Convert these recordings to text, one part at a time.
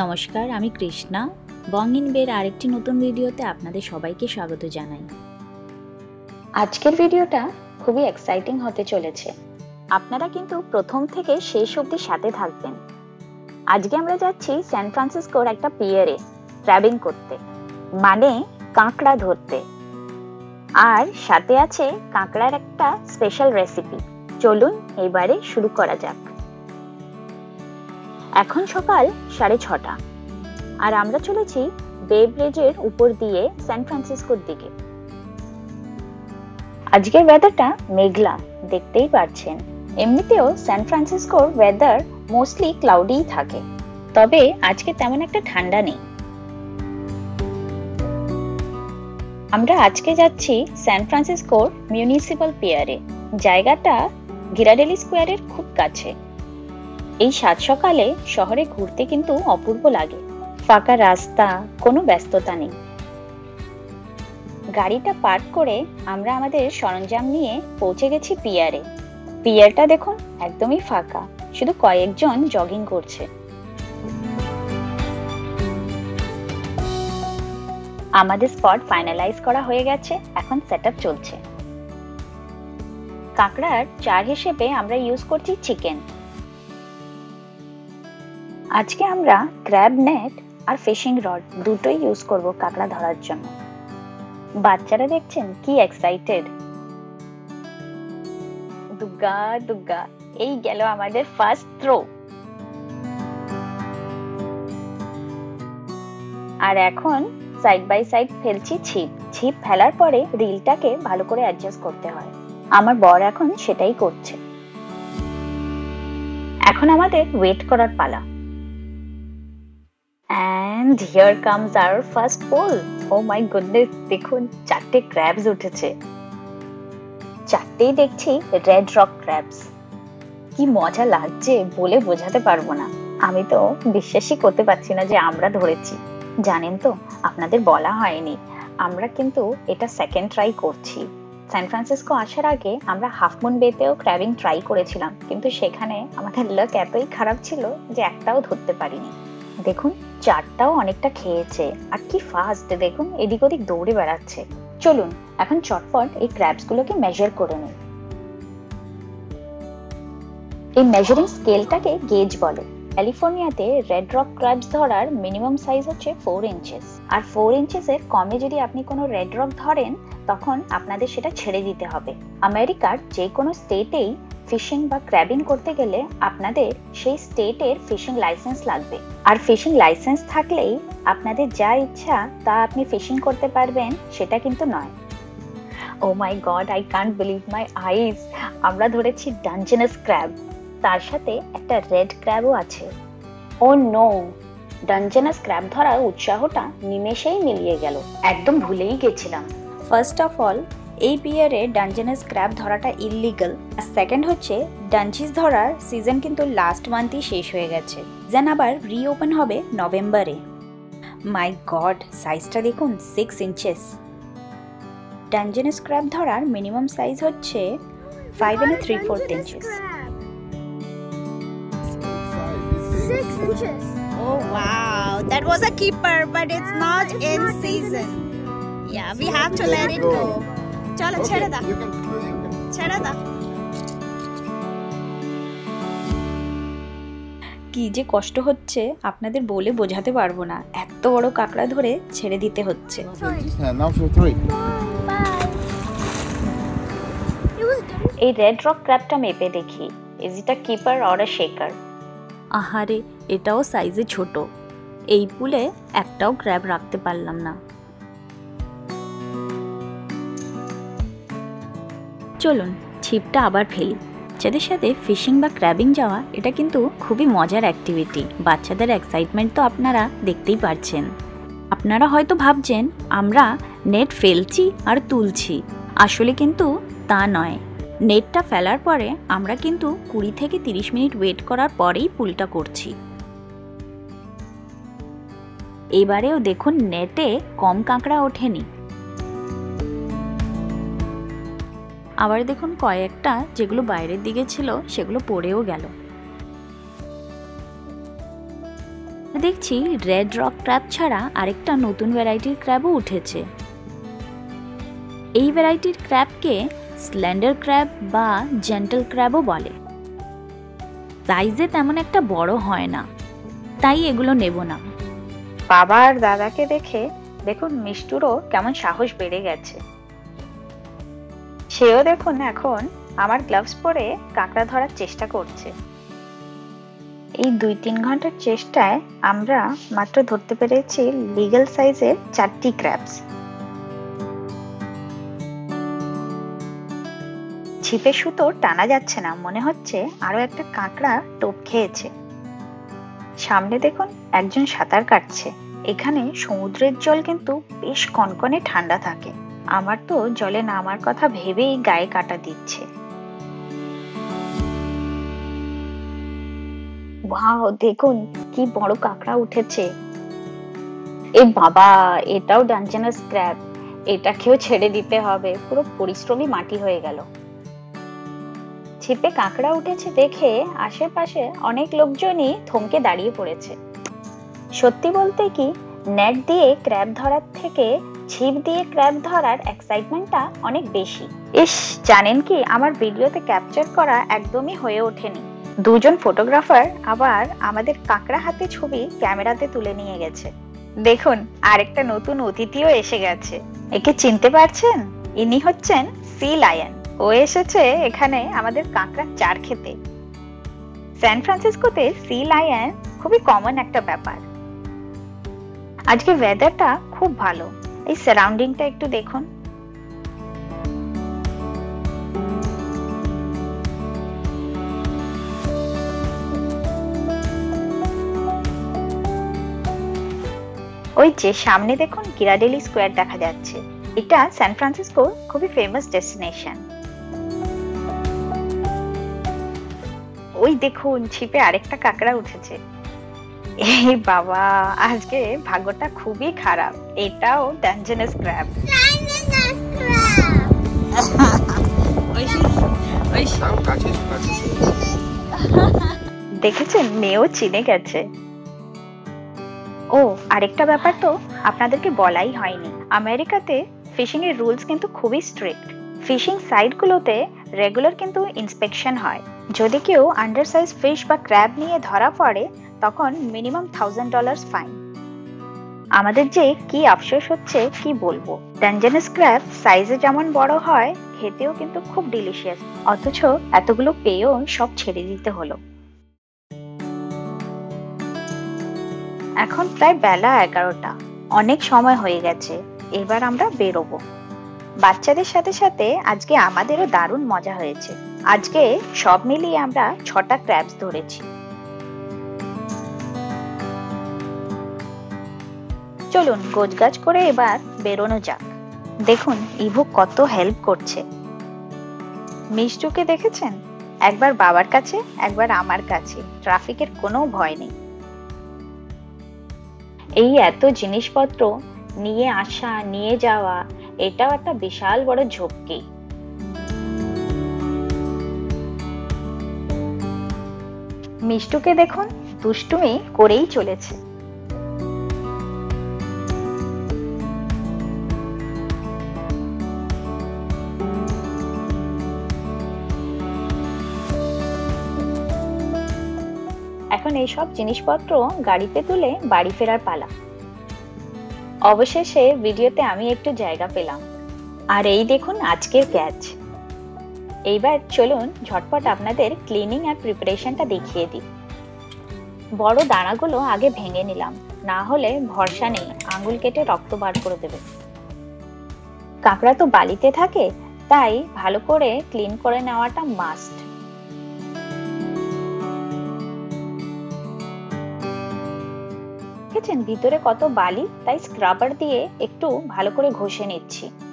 নমস্কার, আমি কৃষ্ণা। বঙ্গিনবের আরেকটি নতুন ভিডিওতে আপনাদের সবাইকে স্বাগত জানাই। আজকের ভিডিওটা খুবই এক্সাইটিং হতে চলেছে, আপনারা কিন্তু প্রথম থেকে শেষ অবধি সাথে থাকবেন। আজকে আমরা যাচ্ছি স্যান ফ্রান্সিসকোর একটা পিয়ারে ক্র্যাবিং করতে, মানে কাঁকড়া ধরতে, আর সাথে আছে কাঁকড়ার একটা স্পেশাল রেসিপি। চলুন এবারে শুরু করা যাক। এখন সকাল 6:30 আর আমরা চলেছি বে ব্রিজের উপর দিয়ে স্যান ফ্রান্সিসকোর দিকে। আজকের ওয়েদারটা মেঘলা, দেখতেই পাচ্ছেন। এমনিতেও স্যান ফ্রান্সিসকোর ওয়েদার মোস্টলি ক্লাউডিই থাকে, তবে আজকে তেমন একটা ঠান্ডা নেই। আমরা আজকে যাচ্ছি স্যান ফ্রান্সিসকোর মিউনিসিপাল পিয়ারে। জায়গাটা ঘিরাডেলি স্কোয়ারের খুব কাছে। এই সাত সকালে শহরে ঘুরতে কিন্তু অপূর্ব লাগে। ফাঁকা রাস্তা, কোনো ব্যস্ততা নেই। গাড়িটা পার্ক করে আমরা আমাদের সরঞ্জাম নিয়ে পৌঁছে গেছি পিয়ারে। পিয়ারটা দেখুন একদমই ফাঁকা, শুধু কয়েকজন জগিং করছে। আমাদের স্পট ফাইনালাইজ করা হয়ে গেছে, এখন সেটআপ চলছে। কাঁকড়ার চার হিসেবে আমরা ইউজ করছি চিকেন। আজকে আমরা ক্র্যাব নেট আর ফিশিং রড দুটোই ইউজ করব কাঁকড়া ধরার জন্য। বাচ্চারা দেখছেন কি এক্সাইটেড। দুগ্গা দুগ্গা, এই গেল আমাদের ফার্স্ট থ্রো। আর এখন সাইড বাই সাইড ফেলছি ছিপ। ছিপ ফেলার পরে রিলটাকে ভালো করে অ্যাডজাস্ট করতে হয়, আমার বর এখন সেটাই করছে। এখন আমাদের ওয়েট করার পালা। And here comes our first pull. Oh my goodness, দেখুন চারটে crabs উঠেছে। চারটেই দেখছি রেড রক crabs। কি মজা লাগছে বলে বোঝাতে পারবো না। আমি তো বিশ্বাসই করতে পারছি না যে আমরা ধরেছি। জানেন তো, আপনাদের বলা হয়নি, আমরা কিন্তু এটা সেকেন্ড ট্রাই করছি। স্যান ফ্রান্সিসকো আসার আগে আমরা হাফমুন বেতেও ক্র্যাবিং ট্রাই করেছিলাম, কিন্তু সেখানে আমাদের লাক এতই খারাপ ছিল যে একটাও ধরতে পারিনি। দেখুন চারটাও অনেকটা খেয়েছে, আর কি ফাস্ট দেখুন এদিক ওদিক দৌড়ে বেড়াচ্ছে। চলুন এখন চটপট এই ক্র্যাবস গুলোকে মেজার করে নিই। এই মেজারিং স্কেলটাকে গেজ বলে। ক্যালিফোর্নিয়াতে রেড রক ক্র্যাবস ধরার মিনিমাম সাইজ হচ্ছে 4 ইঞ্চেস, আর 4 ইঞ্চেস এর কমে যদি আপনি কোনো রেড রক ধরেন তখন আপনাদের সেটা ছেড়ে দিতে হবে। আমেরিকার যে কোনো স্টেটেই ফিশিং বা ক্র্যাবিং করতে গেলে আপনাদের সেই স্টেটের ফিশিং লাইসেন্স লাগবে, আর ফিশিং লাইসেন্স থাকলেই আপনাদের যা ইচ্ছা তা আপনি ফিশিং করতে পারবেন সেটা কিন্তু নয়। Oh my god, I can't believe my eyes. আমরা ধরেছি ডানজেনাস ক্র্যাব, তার সাথে একটা রেড ক্র্যাবও আছে। ও নো, ডানজেনাস ক্র্যাব ধরার উৎসাহটা নিমেষেই মিলিয়ে গেল, একদম ভুলেই গেছিলাম। ফার্স্ট অফ অল, এই পিয়ারে ডানজেনাস ক্র্যাব ধরাটা ইলিগাল, আর সেকেন্ড হচ্ছে ডানজিস ধরার সিজন কিন্তু লাস্ট মান্থই শেষ হয়ে গেছে। যেন আবার রিওপেন হবে নভেম্বরে। মাই গড, সাইজটা দেখুন 6 ইঞ্চেস। ডানজেনাস ক্র্যাব ধরার মিনিমাম সাইজ হচ্ছে 5 3/4 inches. Oh wow, that was a keeper, but it's not in season. Yeah, we have to let it go. চলো ছেড়ে দা, ছেড়ে দা। কি যে কষ্ট হচ্ছে আপনাদের বলে বোঝাতে পারবো না, এত বড় কাঁকড়া ধরে ছেড়ে দিতে হচ্ছে। এই রেড রক ক্র্যাবটা মেপে দেখি, is it a keeper or a shaker. আহারে, এটাও সাইজে ছোট। এই পুলে একটাও ক্র্যাব রাখতে পারলাম না। চলুন ছিপটা আবার ফেলি। বাচ্চাদের সাথে ফিশিং বা ক্র্যাবিং যাওয়া এটা কিন্তু খুবই মজার অ্যাক্টিভিটি। বাচ্চাদের এক্সাইটমেন্ট তো আপনারা দেখতেই পারছেন। আপনারা হয়তো ভাবছেন আমরা নেট ফেলছি আর তুলছি, আসলে কিন্তু তা নয়। নেটটা ফেলার পরে আমরা কিন্তু 20 থেকে 30 মিনিট ওয়েট করার পরেই পুলটা করছি। এবারেও দেখুন নেটে কম কাঁকড়া ওঠেনি। আবার দেখুন কয়েকটা যেগুলো বাইরের দিকে ছিল সেগুলো পড়েও গেল। দেখছি রেড রক ক্র্যাব ছাড়া আরেকটা নতুন ভ্যারাইটির ক্র্যাবও উঠেছে। এই ভ্যারাইটির ক্র্যাবকে স্ল্যান্ডার ক্র্যাব বা জেন্টল ক্র্যাবও বলে। সাইজে তেমন একটা বড় হয় না, তাই এগুলো নেব না। বাবা আর দাদাকে দেখে দেখুন মিষ্টুরও কেমন সাহস বেড়ে গেছে। সেও দেখুন এখন আমার গ্লাভস পরে কাঁকড়া ধরার চেষ্টা করছে। এই ২-৩ ঘন্টার চেষ্টায় আমরা মাত্র ধরতে পেরেছি লিগ্যাল সাইজের ৪টি ক্র্যাবস। ছিপে সুতো টানা যাচ্ছে না, মনে হচ্ছে আরো একটা কাঁকড়া টোপ খেয়েছে। সামনে দেখুন একজন সাঁতার কাটছে। এখানে সমুদ্রের জল কিন্তু বেশ কনকনে ঠান্ডা থাকে। আমার তো জলে নামার কথা ভেবেই গায়ে কাটা দিচ্ছে। ওয়াও, দেখুন কি বড় কাঁকড়া উঠেছে। এ বাবা, এটাও ডানজেনাস ক্র্যাব। এটাকেও ছেড়ে দিতে হবে, পুরো পরিশ্রমী মাটি হয়ে গেল। ছিপে কাঁকড়া উঠেছে দেখে আশেপাশে অনেক লোকজনই থমকে দাঁড়িয়ে পড়েছে। সত্যি বলতে কি, নেট দিয়ে ক্র্যাব ধরার থেকে ছিপ দিয়ে ক্র্যাব ধরার এক্সাইটমেন্টটা অনেক বেশি। ইস, জানেন কি, আমার ভিডিওতে ক্যাপচার করা একদমই হয়ে ওঠেনি। দুজন ফটোগ্রাফার আবার আমাদের কাঁকড়া হাতে ছবি ক্যামেরাতে তুলে নিয়ে গেছে। দেখুন আরেকটা নতুন অতিথিও এসে গেছে। একে চিনতে পারছেন? ইনি হচ্ছেন সি লায়ন। ও এসেছে এখানে আমাদের কাঁকড়ার চার খেতে। সান ফ্রান্সিসকোতে সি লায়ন খুবই কমন একটা ব্যাপার। আজকে ওয়েদারটা খুব ভালো। এই সারাউন্ডিংটা একটু দেখুন। ওই যে সামনে দেখুন ঘিরাডেলি স্কোয়ার দেখা যাচ্ছে। এটা সান ফ্রান্সিসকোর খুবই ফেমাস ডেস্টিনেশন। ওই দেখুন ছিপে আরেকটা কাঁকড়া উঠেছে। এই বাবা, আজকে ভাগ্যটা খুবই খারাপ। এটাও ডানজেনাস ক্র্যাব। দেখেছেন, মেয়েও চিনে গেছে। ও আরেকটা ব্যাপার তো আপনাদেরকে বলাই হয়নি, আমেরিকাতে ফিশিং এর রুলস কিন্তু খুবই স্ট্রিক্ট। ফিশিং সাইটগুলোতে রেগুলার কিন্তু ইন্সপেকশন হয়। যদি কেউ আন্ডারসাইজ ফিশ বা ক্র্যাব নিয়ে ধরা পড়ে, তখন মিনিমাম $1000 ফাইন। আমাদের যে কি আফসোস হচ্ছে কি বলবো। ডানজেনাস ক্র্যাব সাইজে যেমন বড় হয়, খেতেও কিন্তু খুব ডিলিশিয়াস, অথচ এতগুলো পেয়েও সব ছেড়ে দিতে হলো। এখন প্রায় বেলা 11টা, অনেক সময় হয়ে গেছে। এবার আমরা বেরোবো। বাচ্চাদের সাথে সাথে আজকে আমাদেরও দারুণ মজা হয়েছে। আজকে সব মিলিয়ে আমরা 6টা ক্র্যাবস ধরেছি। চলুন গোছগাছ করে এবার বেরোনো যাক। দেখুন ইভু কত হেল্প করছে। মিষ্টুকে দেখেছেন? একবার বাবার কাছে, একবার আমার কাছে। ট্রাফিকের কোনো ভয় নেই। এই এত জিনিসপত্র নিয়ে আসা, নিয়ে যাওয়া, এটাও একটা বিশাল বড় ঝক্কি। মিষ্টুকে দেখুন দুষ্টুমি করেই চলেছে। এখন এইসব জিনিসপত্র গাড়িতে তুলে বাড়ি ফেরার পালা। অবশেষে ভিডিওতে আমি একটু জায়গা পেলাম। আর এই দেখুন আজকের ক্যাচ। এইবার চলুন ঝটপট আপনাদের ক্লিনিং আর প্রিপারেশনটা দেখিয়ে দিই। বড় দানাগুলো আগে ভেঙে নিলাম, না হলে ভরসা নেই আঙুল কেটে রক্ত বার করে দেবে। কাঁকড়া তো বালিতে থাকে, তাই ভালো করে ক্লিন করে নেওয়াটা মাস্ট। ভিতরে কত বালি, তাই স্ক্রাবার দিয়ে একটু ভালো করে ঘষে নিচ্ছি। এখন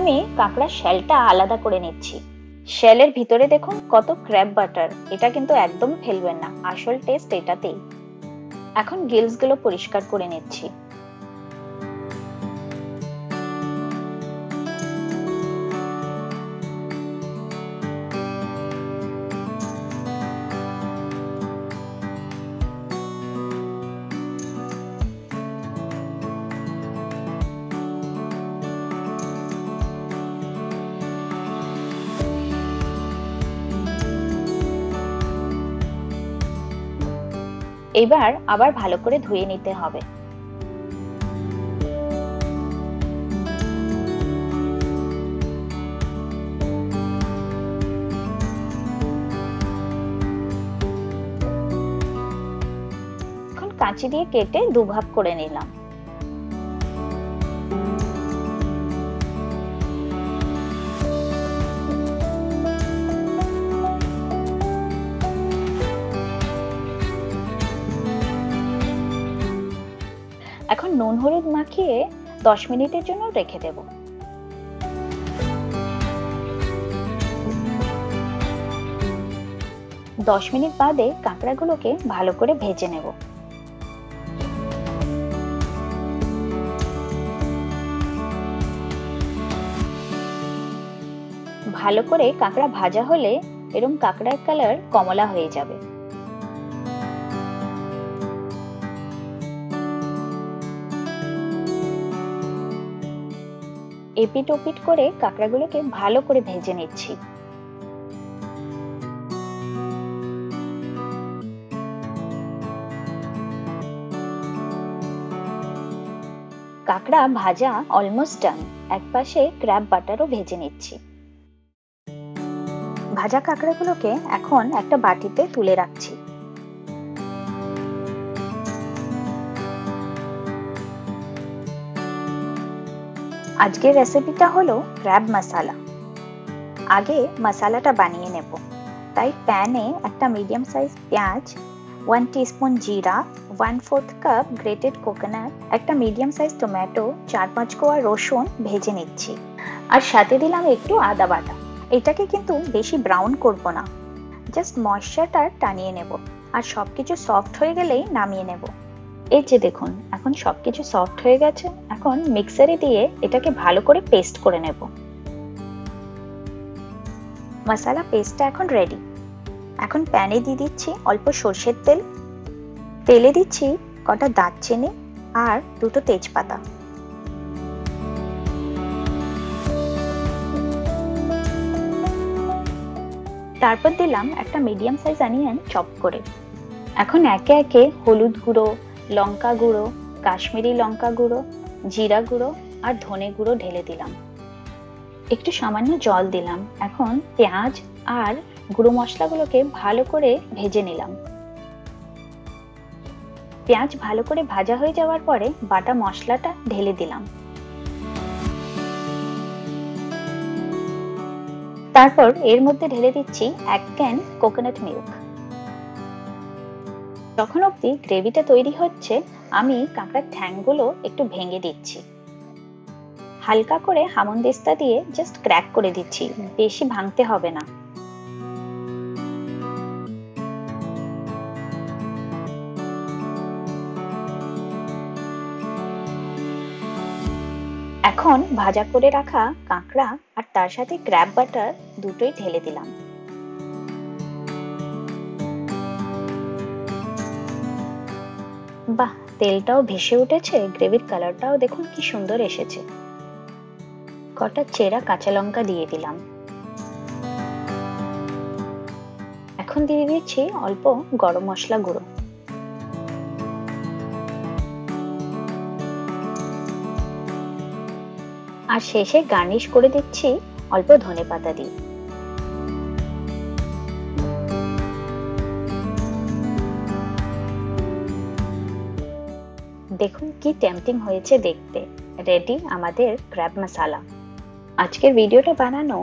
আমি কাঁকড়ার শেলটা আলাদা করে নিচ্ছি। শেলের ভিতরে দেখুন কত ক্র্যাব বাটার, এটা কিন্তু একদম ফেলবেন না, আসল টেস্ট এটাতেই। এখন গিলস গুলো পরিষ্কার করে নিচ্ছি। এবার আবার ভালো করে ধুয়ে নিতে হবে। এখন কাঁচি দিয়ে কেটে দুভাগ করে নিলাম। এখন নুন হলুদ মাখিয়ে 10 মিনিটের জন্য রেখে দেব। দশ মিনিট বাদে কাঁকড়াগুলোকে ভালো করে ভেজে নেব। ভালো করে কাঁকড়া ভাজা হলে এরকম কাঁকড়ার কালার কমলা হয়ে যাবে। এপিট ওপিট করে কাঁকড়াগুলোকে ভালো করে ভেজে নিচ্ছি। কাঁকড়া ভাজা অলমোস্ট ডান, একপাশে ক্র্যাব বাটারও ভেজে নিচ্ছি। ভাজা কাঁকড়াগুলোকে এখন একটা বাটিতে তুলে রাখছি। আজকের রেসিপিটা হলো ক্র্যাব মশালা। আগে মশালাটা বানিয়ে নেব, তাই প্যানে একটা মিডিয়াম সাইজ পেঁয়াজ, 1 টিস্পুন জিরা, 1/4 কাপ গ্রেটেড কোকোনাট, একটা মিডিয়াম সাইজ টমেটো, 4-5 কোয়া রসুন ভেজে নিচ্ছি। আর সাথে দিলাম একটু আদা বাটা। এটাকে কিন্তু বেশি ব্রাউন করব না, জাস্ট মশলাটা টানিয়ে নেব। আর সব কিছু সফট হয়ে গেলেই নামিয়ে নেব। এই যে দেখুন, এখন সবকিছু সফট হয়ে গেছে। এখন মিক্সারে দিয়ে এটাকে ভালো করে পেস্ট করে নেব। মশলা পেস্টটা এখন রেডি। এখন প্যানে দিয়ে দিচ্ছি অল্প সরষের তেল, তেলে দিচ্ছি কটা দারচিনি আর 2 তেজপাতা। তারপর দিলাম একটা মিডিয়াম সাইজ অনিয়ন চপ করে। এখন একে একে হলুদ গুঁড়ো, লঙ্কা গুঁড়ো, কাশ্মীরি লঙ্কা গুঁড়ো, জিরা গুঁড়ো আর ধনে গুঁড়ো ঢেলে দিলাম। একটু সামান্য জল দিলাম। এখন পেঁয়াজ আর গুঁড়ো মশলাগুলোকে ভালো করে ভেজে নিলাম। পেঁয়াজ ভালো করে ভাজা হয়ে যাওয়ার পরে বাটা মশলাটা ঢেলে দিলাম। তারপর এর মধ্যে ঢেলে দিচ্ছি 1 ক্যান কোকোনাট মিল্ক। যখন অবধি গ্রেভিটা তৈরি হচ্ছে আমি কাঁকড়ার ঠ্যাংগুলো একটু ভেঙে দিচ্ছি। হালকা করে হামনদিস্তা দিয়ে জাস্ট ক্র্যাক করে দিচ্ছি, বেশি ভাঙতে হবে না। এখন ভাজা করে রাখা কাঁকড়া আর তার সাথে ক্র্যাব বাটার দুটোই ঢেলে দিলাম। বাহ, তেলটাও ভেসে উঠেছে, গ্রেভির কালারটাও দেখুন কি সুন্দর এসেছে। কটা চেরা কাঁচা লঙ্কা দিয়ে দিলাম। এখন দিয়ে দিচ্ছি অল্প গরম মশলা গুঁড়ো। আর শেষে গার্নিশ করে দিচ্ছি অল্প ধনে পাতা দিয়ে। দেখুন কি টেম্পটিং হয়েছে দেখতে। রেডি আমাদের ক্র্যাব মশালা। আজকের ভিডিওটা বানানো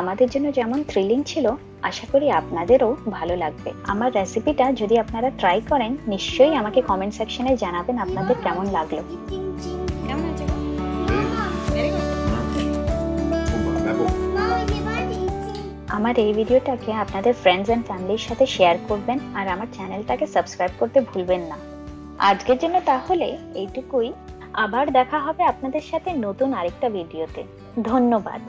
আমাদের জন্য যেমন থ্রিলিং ছিল, আশা করি আপনাদেরও ভালো লাগবে। আমার রেসিপিটা যদি আপনারা ট্রাই করেন, নিশ্চয়ই আমাকে কমেন্ট সেকশনে জানাবেন আপনাদের কেমন লাগলো। আমার এই ভিডিওটাকে আপনাদের ফ্রেন্ডস এন্ড ফ্যামিলির সাথে শেয়ার করবেন আর আমার চ্যানেলটাকে সাবস্ক্রাইব করতে ভুলবেন না। আজকের জন্য তাহলে এইটুকুই, আবার দেখা হবে আপনাদের সাথে নতুন আরেকটা ভিডিওতে। ধন্যবাদ।